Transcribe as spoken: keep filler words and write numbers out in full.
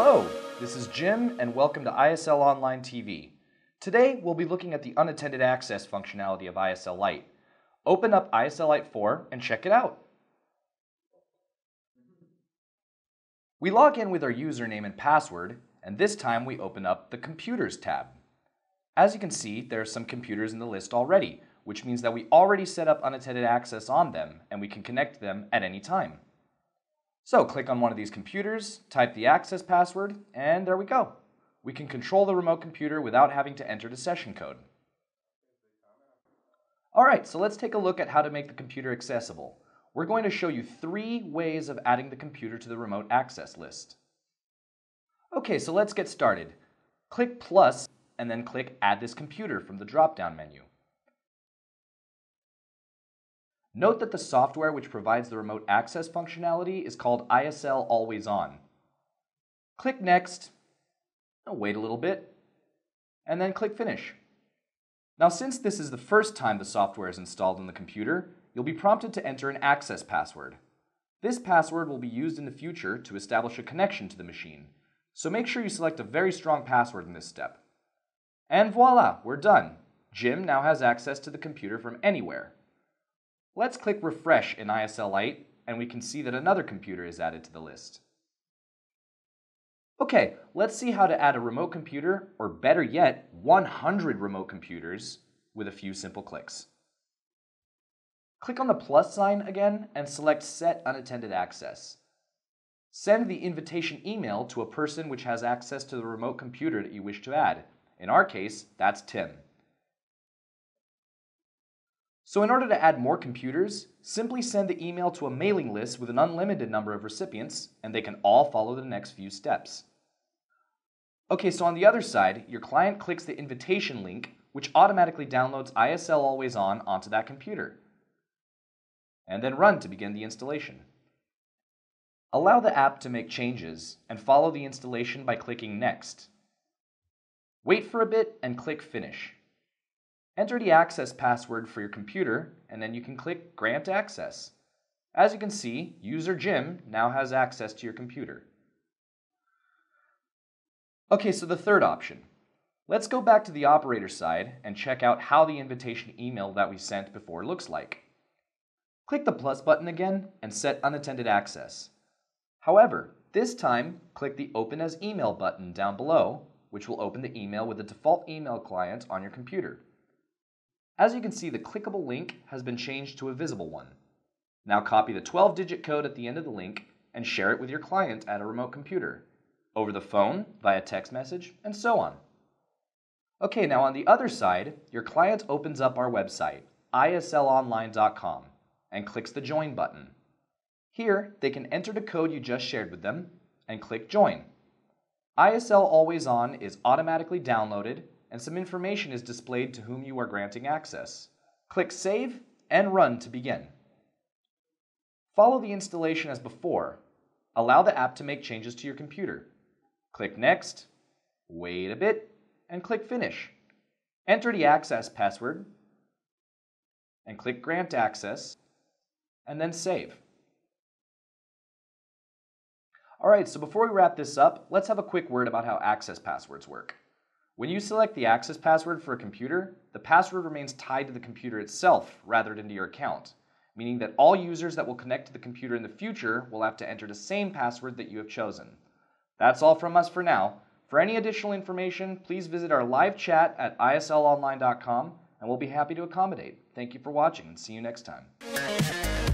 Hello, this is Jim and welcome to I S L Online T V. Today we'll be looking at the unattended access functionality of I S L Light. Open up I S L Light four and check it out. We log in with our username and password, and this time we open up the Computers tab. As you can see, there are some computers in the list already, which means that we already set up unattended access on them and we can connect them at any time. So click on one of these computers, type the access password, and there we go. We can control the remote computer without having to enter the session code. Alright, so let's take a look at how to make the computer accessible. We're going to show you three ways of adding the computer to the remote access list. Okay, so let's get started. Click plus and then click Add This Computer from the drop-down menu. Note that the software which provides the remote access functionality is called I S L Always On. Click Next, wait a little bit, and then click Finish. Now, since this is the first time the software is installed on the computer, you'll be prompted to enter an access password. This password will be used in the future to establish a connection to the machine, so make sure you select a very strong password in this step. And voila, we're done. Jim now has access to the computer from anywhere. Let's click Refresh in I S L Light, and we can see that another computer is added to the list. Okay, let's see how to add a remote computer, or better yet, one hundred remote computers, with a few simple clicks. Click on the plus sign again and select Set Unattended Access. Send the invitation email to a person which has access to the remote computer that you wish to add. In our case, that's Tim. So in order to add more computers, simply send the email to a mailing list with an unlimited number of recipients, and they can all follow the next few steps. Okay, so on the other side, your client clicks the invitation link, which automatically downloads I S L Always On onto that computer. And then run to begin the installation. Allow the app to make changes, and follow the installation by clicking Next. Wait for a bit and click Finish. Enter the access password for your computer, and then you can click Grant Access. As you can see, user Jim now has access to your computer. Okay, so the third option. Let's go back to the operator side and check out how the invitation email that we sent before looks like. Click the plus button again and set unattended access. However, this time, click the Open as Email button down below, which will open the email with the default email client on your computer. As you can see, the clickable link has been changed to a visible one. Now copy the twelve digit code at the end of the link and share it with your client at a remote computer, over the phone, via text message, and so on. Okay, now on the other side, your client opens up our website, I S L online dot com, and clicks the Join button. Here, they can enter the code you just shared with them and click Join. I S L Always On is automatically downloaded, and some information is displayed to whom you are granting access. Click Save and Run to begin. Follow the installation as before. Allow the app to make changes to your computer. Click Next, wait a bit, and click Finish. Enter the access password, and click Grant Access, and then Save. Alright, so before we wrap this up, let's have a quick word about how access passwords work. When you select the access password for a computer, the password remains tied to the computer itself rather than to your account, meaning that all users that will connect to the computer in the future will have to enter the same password that you have chosen. That's all from us for now. For any additional information, please visit our live chat at I S L online dot com, and we'll be happy to accommodate. Thank you for watching, and see you next time.